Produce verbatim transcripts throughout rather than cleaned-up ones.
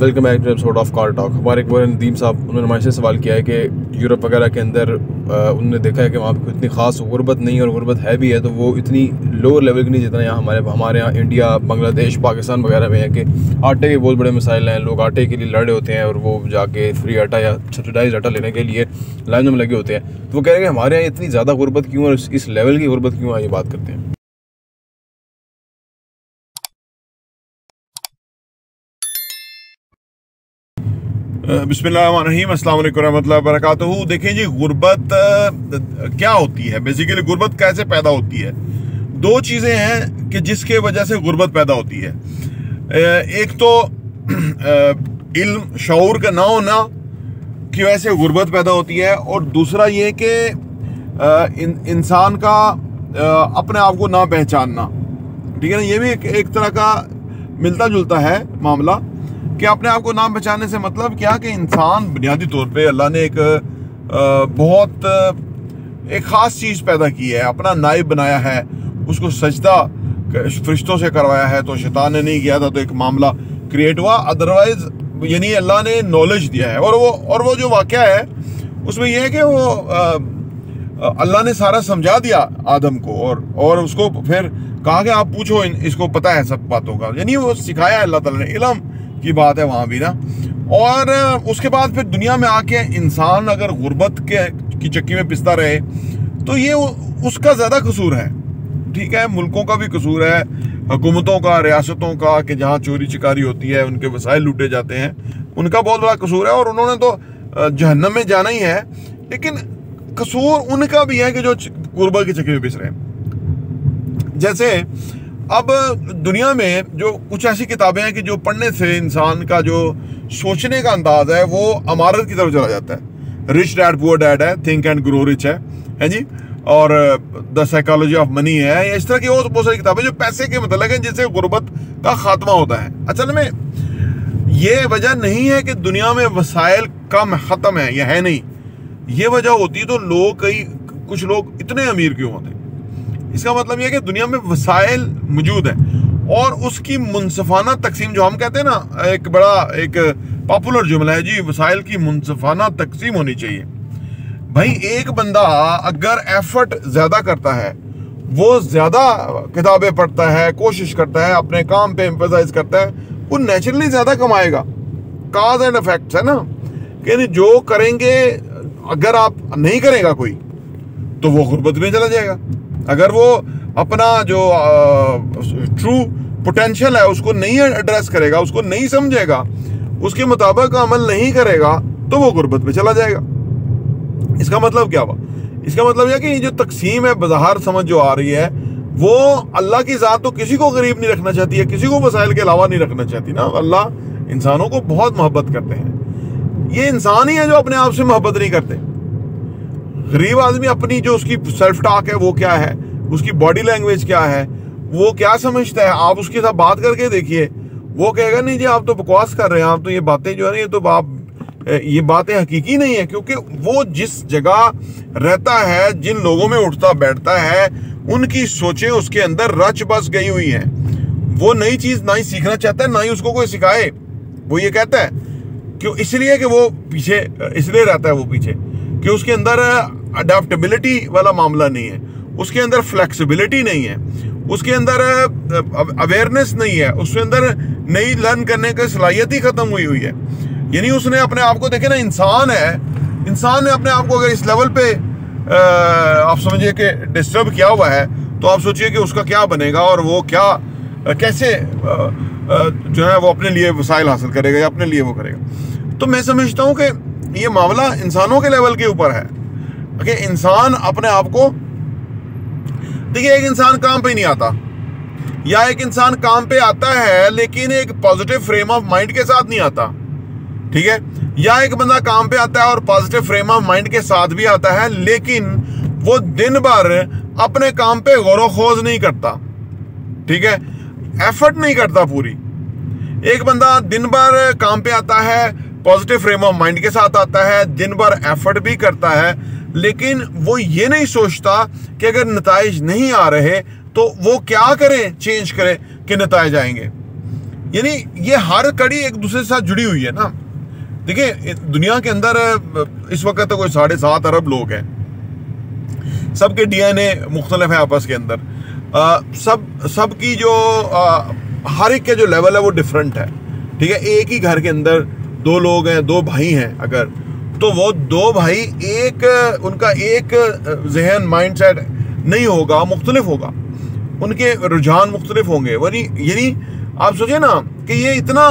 Welcome back to episode of car talk. हमारे एक बार नदीम साहब उन्होंने हमारे से सवाल किया है कि यूरोप वगैरह के अंदर उन्होंने देखा है कि वहाँ पर इतनी खास गुरबत नहीं और गुरबत है भी है तो वो इतनी लोअर लेवल की नहीं जितना यहाँ हमारे हमारे यहाँ इंडिया, बांग्लादेश, पाकिस्तान वगैरह में है कि आटे के बहुत बड़े मसाइल हैं। लोग आटे के लिए लड़े होते हैं और वो जाके फ्री आटा या सब्सिडाइज आटा लेने के लिए लाइनों में लगे होते हैं। तो वो कह रहे हैं कि हमारे यहाँ इतनी ज़्यादा गुरबत क्यों और इस लेवल की गुरबत क्यों है, ये बात करते हैं। बिस्मिल्लाहिर्रहमानिर्रहीम, अस्सलाम वालेकुम रहमतुल्लाहि वबरकातुहू। देखें जी, गुरबत क्या होती है, बेसिकली गुरबत कैसे पैदा होती है। दो चीज़ें हैं कि जिसके वजह से गुरबत पैदा होती है। एक तो इल्म, शऊर का ना होना की वजह से गुरबत पैदा होती है, और दूसरा ये कि इंसान का अपने आप को ना पहचानना। ठीक है ना, ये भी एक, एक तरह का मिलता जुलता है मामला कि अपने आप को ना बचाने से मतलब क्या कि इंसान बुनियादी तौर पे अल्लाह ने एक बहुत एक ख़ास चीज़ पैदा की है, अपना नायब बनाया है, उसको सजदा फरिश्तों से करवाया है। तो शैतान ने नहीं किया था तो एक मामला क्रिएट हुआ, अदरवाइज़ यानी अल्लाह ने नॉलेज दिया है। और वो और वो जो वाक़या है उसमें यह है कि वो अल्लाह ने सारा समझा दिया आदम को, और और उसको फिर कहा कि आप पूछो, इसको पता है सब बातों का, यानी वो सिखाया अल्लाह ताला ने। इल्म की बात है वहाँ भी ना। और उसके बाद फिर दुनिया में आके इंसान अगर गुरबत के की चक्की में पिसता रहे तो ये उसका ज़्यादा कसूर है। ठीक है, मुल्कों का भी कसूर है, हुकूमतों का, रियासतों का, कि जहाँ चोरी चिकारी होती है उनके वसाइल लूटे जाते हैं, उनका बहुत बड़ा कसूर है। और उन्होंने तो जहन्नम में जाना ही है, लेकिन कसूर उनका भी है कि जो गुरबत की चक्की में पिस रहे हैं। जैसे अब दुनिया में जो कुछ ऐसी किताबें हैं कि जो पढ़ने से इंसान का जो सोचने का अंदाज़ है वो अमारत की तरफ चला जाता है। रिच डैड पुअर डैड है, थिंक एंड ग्रो रिच है, है जी, और द साइकोलॉजी ऑफ मनी है, या इस तरह की और बहुत सारी किताबें जो पैसे के मतलब हैं, जिससे गुरबत का खात्मा होता है। असल में ये वजह नहीं है कि दुनिया में वसाइल कम ख़त्म है, यह है नहीं, ये वजह होती है तो लोग कई कुछ लोग इतने अमीर क्यों होते हैं। इसका मतलब यह है कि दुनिया में वसाइल मौजूद हैं और उसकी मुनसफाना तकसीम, जो हम कहते हैं ना, एक बड़ा एक पॉपुलर जुमला है जी, वसाइल की मुनसफाना तकसीम होनी चाहिए। भाई, एक बंदा अगर एफर्ट ज़्यादा करता है, वो ज़्यादा किताबें पढ़ता है, कोशिश करता है, अपने काम पे एम्फसाइज करता है, वो नेचुरली ज़्यादा कमाएगा। काज एंड इफेक्ट्स है ना, कि जो करेंगे, अगर आप नहीं करेगा कोई तो वो गुरबत में चला जाएगा। अगर वो अपना जो ट्रू पोटेंशियल है उसको नहीं एड्रेस करेगा, उसको नहीं समझेगा, उसके मुताबिक अमल नहीं करेगा तो वो गुरबत में चला जाएगा। इसका मतलब क्या हुआ? इसका मतलब यह कि जो तकसीम है बाजार समझ जो आ रही है, वो अल्लाह की ज़ात तो किसी को गरीब नहीं रखना चाहती है, किसी को वसाइल के अलावा नहीं रखना चाहती ना। अल्लाह इंसानों को बहुत मोहब्बत करते हैं, ये इंसान ही है जो अपने आप से मोहब्बत नहीं करते। गरीब आदमी अपनी जो उसकी सेल्फ टॉक है वो क्या है, उसकी बॉडी लैंग्वेज क्या है, वो क्या समझता है, आप उसके साथ बात करके देखिए, वो कहेगा नहीं जी आप तो बकवास कर रहे हैं, आप तो ये बातें जो है ना, ये तो आप ये बातें हकीकी नहीं है। क्योंकि वो जिस जगह रहता है, जिन लोगों में उठता बैठता है, उनकी सोचें उसके अंदर रच बस गई हुई हैं। वो नई चीज़ ना ही सीखना चाहता है, ना ही उसको कोई सिखाए। वो ये कहता है क्यों, इसलिए कि वो पीछे इसलिए रहता है वो पीछे कि उसके अंदर अडाप्टबिलिटी वाला मामला नहीं है, उसके अंदर फ्लैक्सिबिलिटी नहीं है, उसके अंदर अवेयरनेस नहीं है, उसके अंदर नई लर्न करने की सलाहियत ही ख़त्म हुई हुई है। यानी उसने अपने आप को देखे ना, इंसान है, इंसान ने अपने आप को अगर इस लेवल पे आप समझिए कि डिस्टर्ब किया हुआ है तो आप सोचिए कि उसका क्या बनेगा और वो क्या कैसे जो है वो अपने लिए वसाइल हासिल करेगा या अपने लिए वो करेगा। तो मैं समझता हूँ कि ये मामला इंसानों के लेवल के ऊपर है कि इंसान अपने आप को देखिए, एक इंसान काम पे नहीं आता, या एक इंसान काम पे आता है लेकिन एक पॉजिटिव फ्रेम ऑफ माइंड के साथ नहीं आता। ठीक है, या एक बंदा काम पे आता है और पॉजिटिव फ्रेम ऑफ माइंड के साथ भी आता है, लेकिन वो दिन भर अपने काम पे गौर खोज नहीं करता। ठीक है, एफर्ट नहीं करता पूरी। एक बंदा दिन भर काम पे आता है, पॉजिटिव फ्रेम ऑफ माइंड के साथ आता है, दिन भर एफर्ट भी करता है, लेकिन वो ये नहीं सोचता कि अगर नताइज नहीं आ रहे तो वो क्या करें, चेंज करें कि नताइज आएंगे। यानी ये हर कड़ी एक दूसरे के साथ जुड़ी हुई है ना। देखिए दुनिया के अंदर इस वक्त तो कोई साढ़े सात अरब लोग हैं, सबके डीएनए मुख्तलिफ है आपस के अंदर, आ, सब सब की जो आ, हर एक के जो लेवल है वो डिफरेंट है, ठीक है। एक ही घर के अंदर दो लोग हैं, दो भाई हैं अगर, तो वो दो भाई एक उनका एक जहन माइंडसेट नहीं होगा, मुख्तलिफ होगा, उनके रुझान मुख्तलिफ होंगे। वही यानी आप सोचिए ना कि ये इतना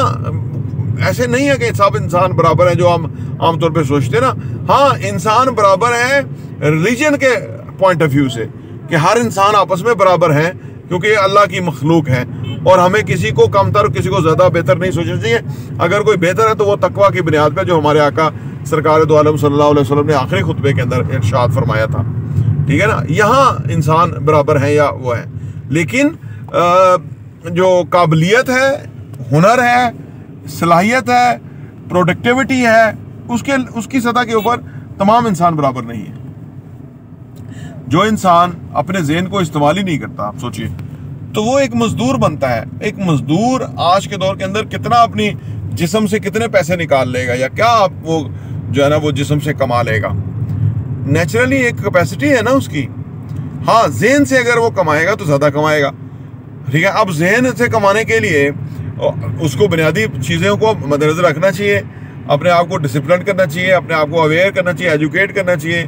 ऐसे नहीं है कि सब इंसान बराबर है जो हम आमतौर पे सोचते हैं ना। हाँ, इंसान बराबर है रिलीजन के पॉइंट ऑफ व्यू से कि हर इंसान आपस में बराबर है क्योंकि अल्लाह की मखलूक है और हमें किसी को कमतर किसी को ज़्यादा बेहतर नहीं सोचना चाहिए। अगर कोई बेहतर है तो वो तकवा की बुनियाद पर जो हमारे आका सरकार दो आलम सल्लल्लाहु अलैहि वसल्लम ने आखिरी खुतबे के अंदर इरशाद फरमाया था, ठीक है ना। यहाँ इंसान बराबर है या वो है, लेकिन जो काबिलियत है, हुनर है, सलाहियत है, प्रोडक्टिविटी है, उसके उसकी सतह के ऊपर तमाम इंसान बराबर नहीं है। जो इंसान अपने जहन को इस्तेमाल ही नहीं करता, आप सोचिए, तो वो एक मजदूर बनता है। एक मजदूर आज के दौर के अंदर कितना अपनी जिस्म से कितने पैसे निकाल लेगा या क्या आप वो जो है ना वो जिस्म से कमा लेगा, नेचुरली एक कैपेसिटी है ना उसकी। हाँ, जहन से अगर वो कमाएगा तो ज़्यादा कमाएगा, ठीक है। अब जहन से कमाने के लिए उसको बुनियादी चीज़ों को मद्देनजर रखना चाहिए, अपने आप को डिसिप्लिन करना चाहिए, अपने आप को अवेयर करना चाहिए, एजुकेट करना चाहिए।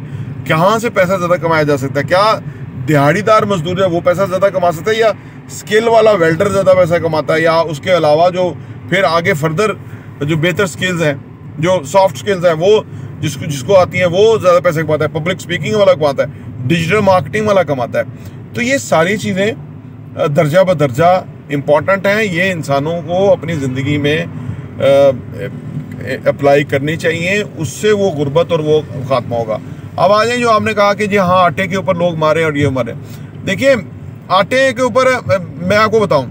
कहाँ से पैसा ज़्यादा कमाया जा सकता है, क्या दिहाड़ीदार मजदूर है वो पैसा ज़्यादा कमा सकता है या स्किल वाला वेल्डर ज़्यादा पैसा कमाता है, या उसके अलावा जो फिर आगे फर्दर जो बेहतर स्किल्स हैं, जो सॉफ्ट स्किल्स हैं, वो जिसको जिसको आती हैं वो ज़्यादा पैसा कमाता है, पब्लिक स्पीकिंग वाला कमाता है, डिजिटल मार्केटिंग वाला कमाता है। तो ये सारी चीज़ें दर्जा ब दर्जा इम्पॉर्टेंट हैं, ये इंसानों को अपनी ज़िंदगी में अप्लाई करनी चाहिए, उससे वो गुर्बत और वो खात्मा होगा। अब आ जाए जो आपने कहा कि जी हाँ आटे के ऊपर लोग मारे और ये मारे। देखिए आटे के ऊपर मैं आपको बताऊं,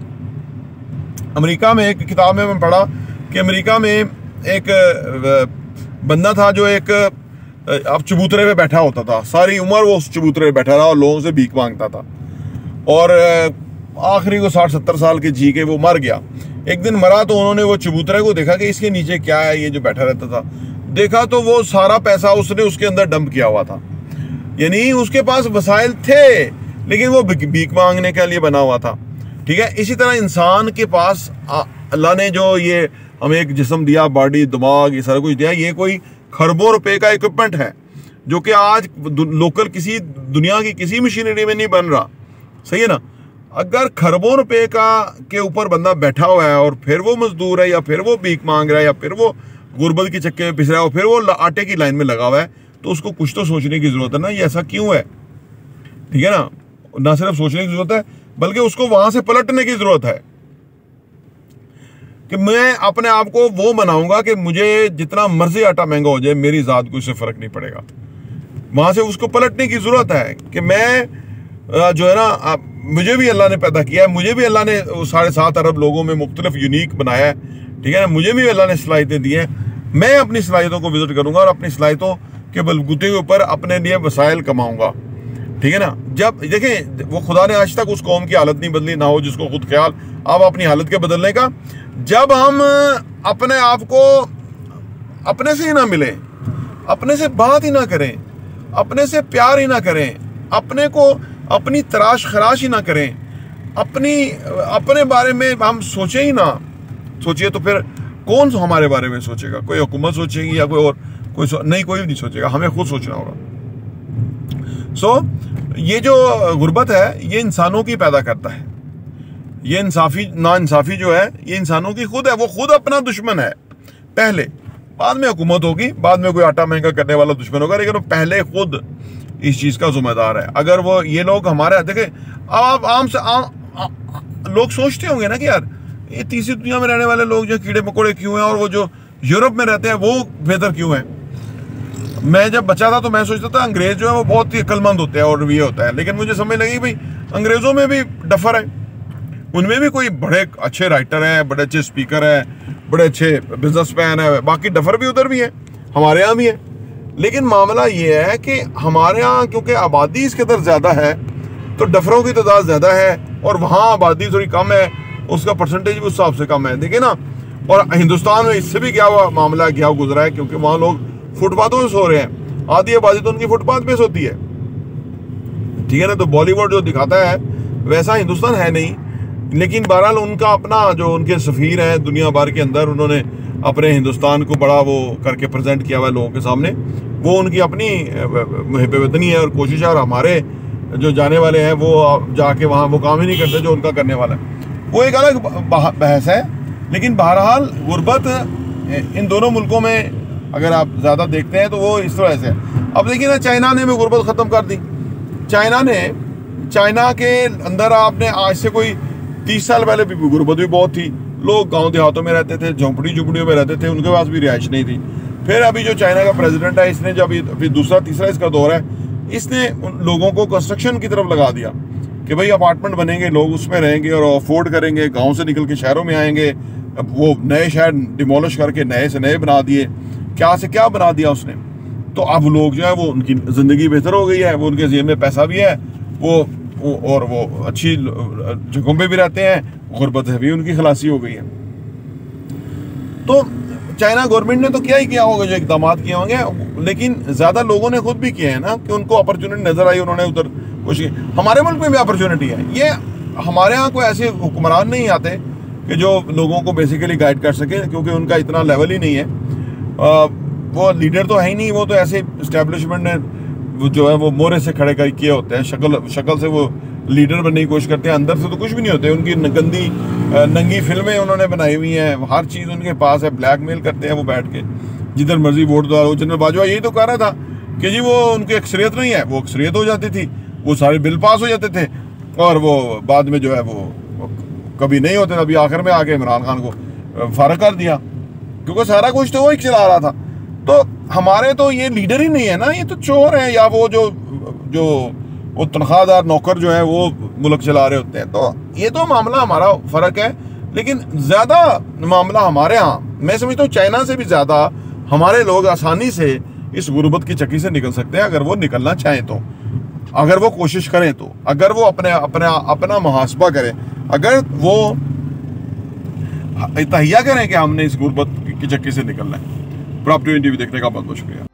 अमेरिका में एक किताब में मैं पढ़ा कि अमेरिका में एक बंदा था जो एक अब चबूतरे पे बैठा होता था, सारी उम्र वो उस चबूतरे पे बैठा रहा और लोगों से भीख मांगता था और आखिरी को साठ सत्तर साल के जी के वो मर गया। एक दिन मरा तो उन्होंने वो चबूतरे को देखा कि इसके नीचे क्या है, ये जो बैठा रहता था, देखा तो वो सारा पैसा उसने उसके अंदर डंप किया हुआ था। यानी उसके पास वसाइल थे लेकिन वो भीख मांगने के लिए बना हुआ था, ठीक है। इसी तरह इंसान के पास अल्लाह ने जो ये हमें एक जिस्म दिया, बॉडी, दिमाग, ये सारा कुछ दिया, ये कोई खरबों रुपए का इक्विपमेंट है जो कि आज लोकल किसी दुनिया की किसी मशीनरी में नहीं बन रहा, सही है ना। अगर खरबों रुपए का के ऊपर बंदा बैठा हुआ है और फिर वो मजदूर है या फिर वो भीख मांग रहा है या फिर वो गुर्बत के चक्के में पिस रहा है और फिर वो आटे की लाइन में लगा हुआ है, तो उसको कुछ तो सोचने की ज़रूरत है ना, ये ऐसा क्यों है, ठीक है ना। ना सिर्फ सोचने की जरूरत है बल्कि उसको वहां से पलटने की जरूरत है कि मैं अपने आप को वो बनाऊंगा कि मुझे जितना मर्जी आटा महंगा हो जाए मेरी ज़ात को इससे फ़र्क नहीं पड़ेगा। वहां से उसको पलटने की ज़रूरत है कि मैं जो है ना, मुझे भी अल्लाह ने पैदा किया है, मुझे भी अल्लाह ने साढ़े सात अरब लोगों में मुख्तलिफ यूनिक बनाया है, ठीक है ना। मुझे भी अल्लाह ने सलाहियतें दी हैं, मैं अपनी सलाहियतों को विजिट करूंगा और अपनी सलाहियतों के बलबूते के ऊपर अपने लिए वसाइल कमाऊंगा, ठीक है ना। जब देखें वो खुदा ने आज तक उस कौम की हालत नहीं बदली, ना हो जिसको खुद ख्याल, अब अपनी हालत के बदलने का। जब हम अपने आप को अपने से ही ना मिलें, अपने से बात ही ना करें, अपने से प्यार ही ना करें, अपने को अपनी तराश खराश ही ना करें, अपनी अपने बारे में हम सोचें ही ना, सोचिए तो फिर कौन हमारे बारे में सोचेगा, कोई हुकूमत सोचेगी या कोई और कोई नहीं, कोई नहीं सोचेगा, हमें खुद सोचना होगा। सो so, ये जो गुर्बत है ये इंसानों की पैदा करता है, ये इंसाफी ना इंसाफी जो है ये इंसानों की खुद है, वो खुद अपना दुश्मन है पहले, बाद में हुकूमत होगी, बाद में कोई आटा महंगा करने वाला दुश्मन होगा, लेकिन वो पहले खुद इस चीज़ का जिम्मेदार है। अगर वो ये लोग हमारे देखें, अब आम से आम लोग सोचते होंगे ना कि यार ये तीसरी दुनिया में रहने वाले लोग जो कीड़े मकोड़े क्यों हैं और वो जो यूरोप में रहते हैं वो बेहतर क्यों हैं। मैं जब बच्चा था तो मैं सोचता था अंग्रेज़ जो है वो बहुत ही अक्लमंद होते हैं और ये होता है, लेकिन मुझे समझ लगी भाई अंग्रेज़ों में भी डफर है, उनमें भी कोई बड़े अच्छे राइटर हैं, बड़े अच्छे स्पीकर हैं, बड़े अच्छे बिजनेसमैन हैं, बाकी डफर भी उधर भी है, हमारे यहाँ भी है। लेकिन मामला ये है कि हमारे यहाँ क्योंकि आबादी इसके अंदर ज़्यादा है तो डफरों की तादाद ज़्यादा है और वहाँ आबादी थोड़ी कम है उसका परसेंटेज भी उस हिसाब से कम है। देखिए ना, और हिंदुस्तान में इससे भी क्या हुआ मामला क्या गुजरा है, क्योंकि वहाँ लोग फुटपाथों पे सो रहे हैं, आधी आबादी तो उनकी फुटपाथ पे सोती है, ठीक है ना। तो बॉलीवुड जो दिखाता है वैसा हिंदुस्तान है नहीं, लेकिन बहरहाल उनका अपना जो उनके सफ़ीर हैं दुनिया भर के अंदर, उन्होंने अपने हिंदुस्तान को बड़ा वो करके प्रेजेंट किया हुआ है लोगों के सामने। वो उनकी अपनी हिब वतनी है और कोशिश है, और हमारे जो जाने वाले हैं वो जाके वहाँ वो काम ही नहीं करते जो उनका करने वाला है, वो एक अलग बहस है। लेकिन बहरहाल गुर्बत इन दोनों मुल्कों में अगर आप ज़्यादा देखते हैं तो वो इस तरह से है। अब देखिए ना, चाइना ने भी गुर्बत ख़त्म कर दी। चाइना ने चाइना के अंदर आपने आज से कोई तीस साल पहले भी गुर्बत भी बहुत थी, लोग गाँव देहातों में रहते थे, झोंपड़ी झुपड़ियों में रहते थे, उनके पास भी रिहाइश नहीं थी। फिर अभी जो चाइना का प्रेसिडेंट है इसने जब अभी दूसरा तीसरा इसका दौर है, इसने उन लोगों को कंस्ट्रक्शन की तरफ लगा दिया कि भाई अपार्टमेंट बनेंगे, लोग उसमें रहेंगे और अफोर्ड करेंगे, गांव से निकल के शहरों में आएंगे। अब वो नए शहर डिमोलिश करके नए से नए बना दिए, क्या से क्या बना दिया उसने। तो अब लोग जो है वो उनकी ज़िंदगी बेहतर हो गई है, वो उनके जेब में पैसा भी है, वो, वो और वो अच्छी जगहों पर भी रहते हैं, गुर्बत से भी उनकी खलासी हो गई है। तो चाइना गवर्नमेंट ने तो क्या ही किया होगा जो इकदाम किए होंगे, लेकिन ज़्यादा लोगों ने खुद भी किए हैं ना, कि उनको अपॉर्चुनिटी नज़र आई, उन्होंने उधर कोशिश। हमारे मुल्क में भी अपॉर्चुनिटी है, ये हमारे यहाँ कोई ऐसे हुक्मरान नहीं आते कि जो लोगों को बेसिकली गाइड कर सके, क्योंकि उनका इतना लेवल ही नहीं है। आ, वो लीडर तो है ही नहीं, वो तो ऐसे इस्टेब्लिशमेंट ने जो है वो मोरे से खड़े कर किए होते हैं, शक्ल शक्ल से वो लीडर बनने की कोशिश करते हैं, अंदर से तो कुछ भी नहीं होते। उनकी गंदी नंगी फिल्में उन्होंने बनाई हुई हैं, हर चीज़ उनके पास है, ब्लैकमेल करते हैं वो बैठ के, जिधर मर्जी वोट दो। वो जनरल बाजवा यही तो कह रहा था कि जी वो उनकी अक्सरियत नहीं है, वो अक्सरियत हो जाती थी, वो सारे बिल पास हो जाते थे और वो बाद में जो है वो कभी नहीं होते। अभी आखिर में आके इमरान खान को फारग कर दिया, क्योंकि सारा कुछ तो वही चला रहा था। तो हमारे तो ये लीडर ही नहीं है ना, ये तो चोर हैं, या वो जो जो वो तनख्वाहदार नौकर जो है वो मुल्क चला रहे होते हैं। तो ये तो मामला हमारा फ़र्क है, लेकिन ज़्यादा मामला हमारे यहाँ, मैं समझता हूँ चाइना से भी ज़्यादा हमारे लोग आसानी से इस गुर्बत की चक्की से निकल सकते हैं, अगर वो निकलना चाहें तो, अगर वो कोशिश करें तो, अगर वो अपने अपना अपना मुहासबा करें, अगर वो तहिया करें कि हमने इस गुर्बत की चक्की से निकलना है। प्रॉपर्टी टीवी देखने का बहुत बहुत शुक्रिया।